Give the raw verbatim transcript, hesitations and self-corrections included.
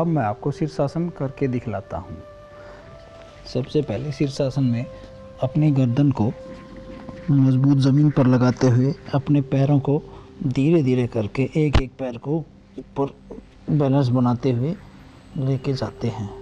अब मैं आपको शीर्षासन करके दिखलाता हूँ। सबसे पहले शीर्षासन में अपनी गर्दन को मजबूत ज़मीन पर लगाते हुए अपने पैरों को धीरे धीरे करके एक एक पैर को ऊपर बैलेंस बनाते हुए लेके जाते हैं।